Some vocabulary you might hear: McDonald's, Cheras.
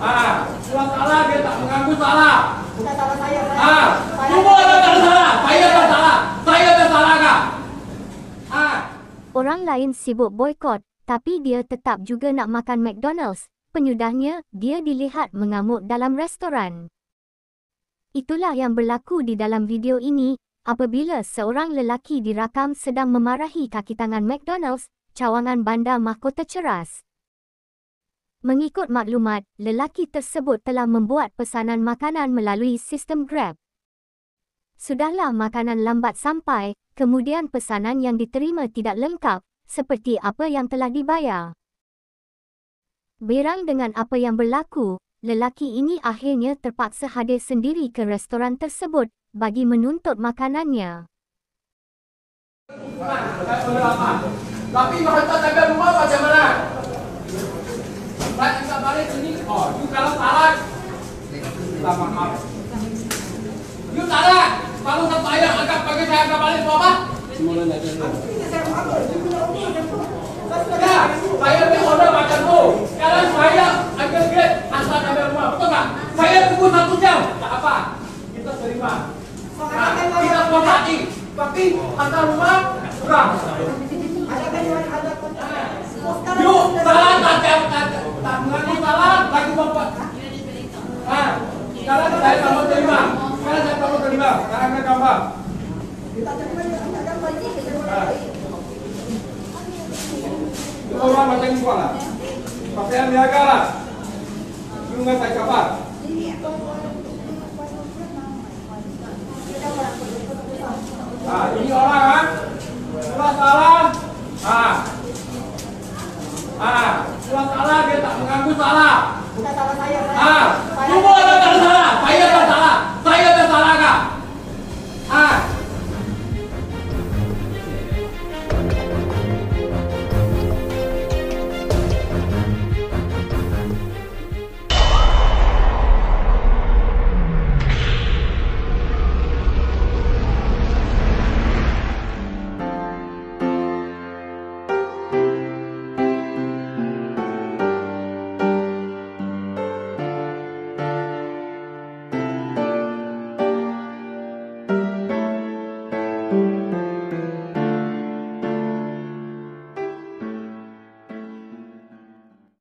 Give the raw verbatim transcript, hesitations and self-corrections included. ah, sudah salah, dia tak mengaku salah. Bukan salah saya, saya. Ah, semua orang tak salah, saya tak salah, saya tak salah kak. Ah. Orang lain sibuk boykot, tapi dia tetap juga nak makan McDonald's. Penyudahnya, dia dilihat mengamuk dalam restoran. Itulah yang berlaku di dalam video ini, apabila seorang lelaki dirakam sedang memarahi kaki tangan McDonald's, cawangan bandar mahkota Cheras. Mengikut maklumat, lelaki tersebut telah membuat pesanan makanan melalui sistem Grab. Sudahlah makanan lambat sampai, kemudian pesanan yang diterima tidak lengkap, seperti apa yang telah dibayar. Berang dengan apa yang berlaku, lelaki ini akhirnya terpaksa hadir sendiri ke restoran tersebut bagi menuntut makanannya. Tapi mahkota jaga rumah macam mana? Saya minta balik sini. Oh, you kalau salah. Minta maaf. You salah. Kalau satu ayam agak pakai saya agak balik buat apa? Semula nak jaga. Ya, saya ni order makan tu. Sekarang saya agak great asal jaga rumah. Betul tak? Saya tunggu satu jam. Tak apa. Kita terima. Nah, kita buat lagi. Tapi antar rumah kurang. Yuk, salah tak jawab tak mengaku salah, lagi bapak. Ah, sekarang saya perlu terima. Sekarang saya perlu terima. Sekarang saya gambar. Kita terima tidak ada lagi. Itu orang macam ni kuala. Pakaian biaga lah. Yuk, nggak saya gambar. Ah, ini orang ah, salah salah. Ah. Ah, sudah salah, dia tak mengaku salah.